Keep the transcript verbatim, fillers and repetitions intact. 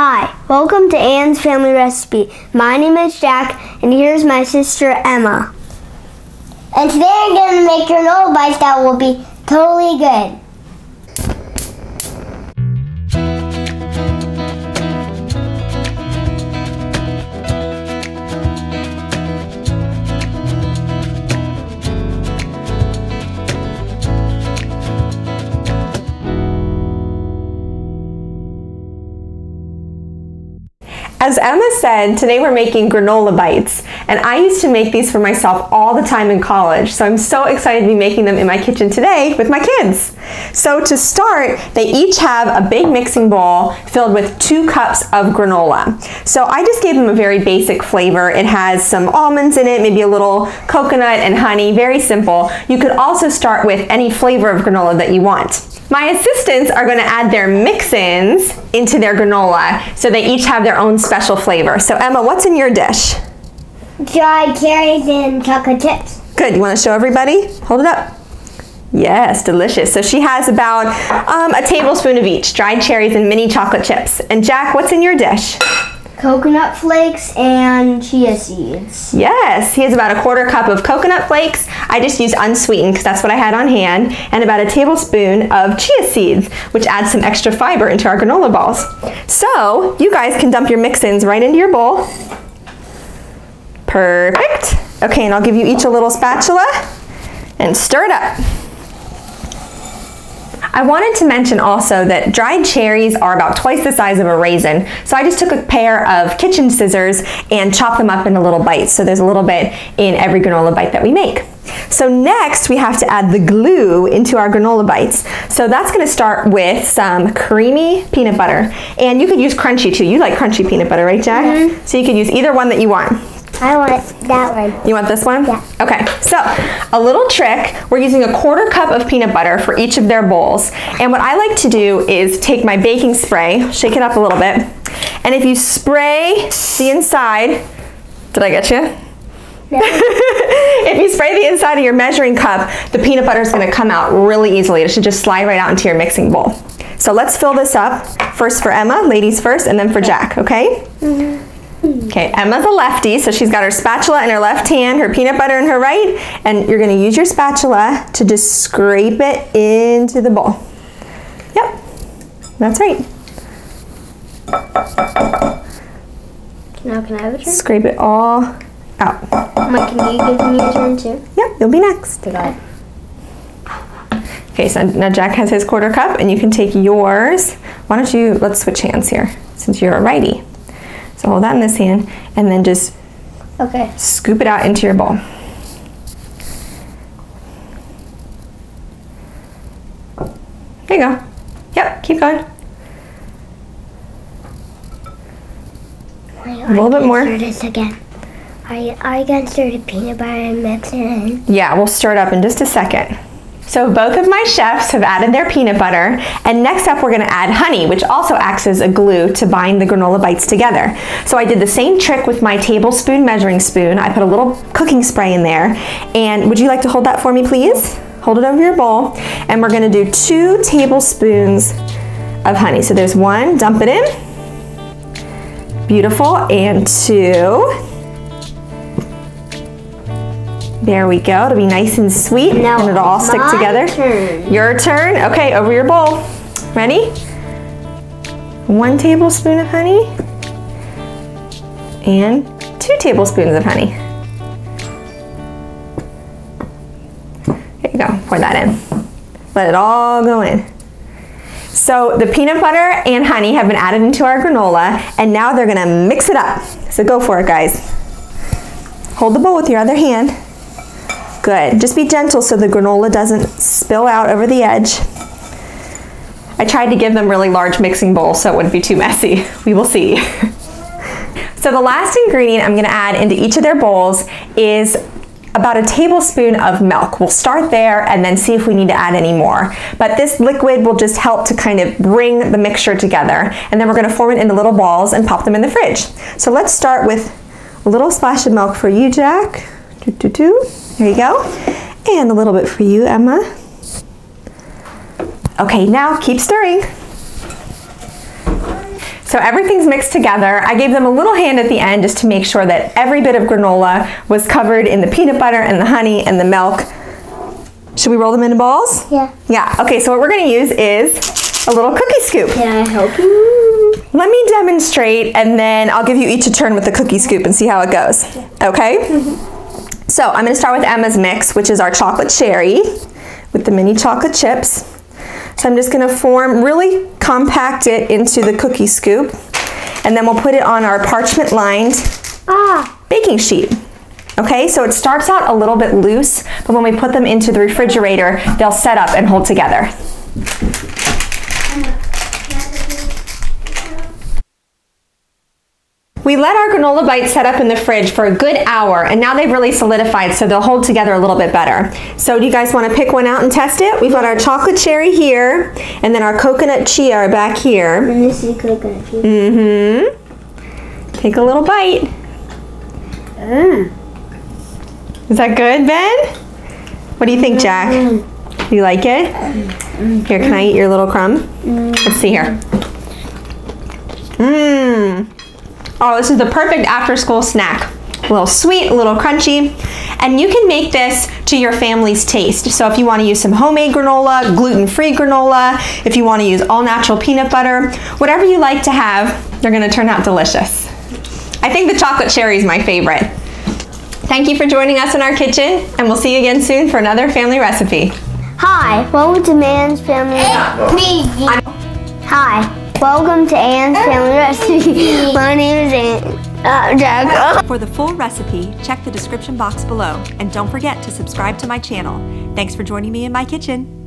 Hi, welcome to Anne's Family Recipe. My name is Jack, and here's my sister, Emma. And today I'm going to make granola bites that will be totally good. As Emma said, today we're making granola bites, and I used to make these for myself all the time in college, so I'm so excited to be making them in my kitchen today with my kids. So to start, they each have a big mixing bowl filled with two cups of granola. So I just gave them a very basic flavor. It has some almonds in it, maybe a little coconut and honey, very simple. You could also start with any flavor of granola that you want. My assistants are going to add their mix-ins into their granola, so they each have their own special flavor. So Emma, what's in your dish? Dried cherries and chocolate chips. Good. You want to show everybody? Hold it up. Yes, delicious. So she has about um, a tablespoon of each, dried cherries and mini chocolate chips. And Jack, what's in your dish? Coconut flakes and chia seeds. Yes, he has about a quarter cup of coconut flakes. I just used unsweetened because that's what I had on hand, and about a tablespoon of chia seeds, which adds some extra fiber into our granola balls. So you guys can dump your mix-ins right into your bowl. Perfect. Okay, and I'll give you each a little spatula and stir it up. I wanted to mention also that dried cherries are about twice the size of a raisin, so I just took a pair of kitchen scissors and chopped them up into little bites, so there's a little bit in every granola bite that we make. So next we have to add the glue into our granola bites. So that's going to start with some creamy peanut butter, and you could use crunchy too. You like crunchy peanut butter, right, Jack? Mm-hmm. So you could use either one that you want. I want that one. You want this one? Yeah. Okay, so a little trick. We're using a quarter cup of peanut butter for each of their bowls. And what I like to do is take my baking spray, shake it up a little bit, and if you spray the inside, did I get you? No. If you spray the inside of your measuring cup, the peanut butter is going to come out really easily. It should just slide right out into your mixing bowl. So let's fill this up first for Emma, ladies first, and then for Jack, okay? Mm-hmm. Okay, Emma's a lefty, so she's got her spatula in her left hand, her peanut butter in her right, and you're going to use your spatula to just scrape it into the bowl. Yep, that's right. Now can I have a turn? Scrape it all out. Mike, can you give me a turn too? Yep, you'll be next. Okay. Okay, so now Jack has his quarter cup, and you can take yours. Why don't you, let's switch hands here, since you're a righty. So hold that in this hand, and then just okay. Scoop it out into your bowl. There you go. Yep, keep going. Wait, a little bit more. Stir this again. Are you, are you going to stir the peanut butter and mix it in? Yeah, we'll stir it up in just a second. So both of my chefs have added their peanut butter, and next up we're going to add honey, which also acts as a glue to bind the granola bites together. So I did the same trick with my tablespoon measuring spoon. I put a little cooking spray in there, and would you like to hold that for me, please? Hold it over your bowl, and we're going to do two tablespoons of honey. So there's one, dump it in, beautiful, and two. There we go, it'll be nice and sweet, now and it'll all stick together. Turn. Your turn, okay, over your bowl. Ready? One tablespoon of honey, and two tablespoons of honey. There you go, pour that in. Let it all go in. So the peanut butter and honey have been added into our granola, and now they're gonna mix it up. So go for it, guys. Hold the bowl with your other hand. Good. Just be gentle so the granola doesn't spill out over the edge. I tried to give them really large mixing bowls so it wouldn't be too messy. We will see. So the last ingredient I'm going to add into each of their bowls is about a tablespoon of milk. We'll start there and then see if we need to add any more. But this liquid will just help to kind of bring the mixture together, and then we're going to form it into little balls and pop them in the fridge. So let's start with a little splash of milk for you, Jack. Doo, doo, doo. There you go. And a little bit for you, Emma. Okay, now keep stirring. So everything's mixed together. I gave them a little hand at the end just to make sure that every bit of granola was covered in the peanut butter and the honey and the milk. Should we roll them into balls? Yeah. Yeah, okay, so what we're gonna use is a little cookie scoop. Can I help you? Let me demonstrate and then I'll give you each a turn with the cookie scoop and see how it goes, okay? Mm-hmm. So I'm gonna start with Emma's mix, which is our chocolate cherry with the mini chocolate chips. So I'm just gonna form, really compact it into the cookie scoop, and then we'll put it on our parchment lined ah. baking sheet. Okay, so it starts out a little bit loose, but when we put them into the refrigerator, they'll set up and hold together. We let our granola bites set up in the fridge for a good hour, and now they've really solidified, so they'll hold together a little bit better. So do you guys want to pick one out and test it? We've got our chocolate cherry here, and then our coconut chia are back here. And this is coconut chia. Mm-hmm. Take a little bite. Mm. Is that good, Ben? What do you think, Jack? Mm-hmm. You like it? Mm-hmm. Here, can I eat your little crumb? Mm-hmm. Let's see here. Mmm. Oh, this is the perfect after-school snack. A little sweet, a little crunchy. And you can make this to your family's taste. So if you want to use some homemade granola, gluten-free granola, if you want to use all-natural peanut butter, whatever you like to have, they're going to turn out delicious. I think the chocolate cherry is my favorite. Thank you for joining us in our kitchen, and we'll see you again soon for another family recipe. Hi, welcome to Anne's Family Recipe. Hi, welcome to Anne's Family Recipe. My name is Anne. I'm Jack. For the full recipe, check the description box below, and don't forget to subscribe to my channel. Thanks for joining me in my kitchen.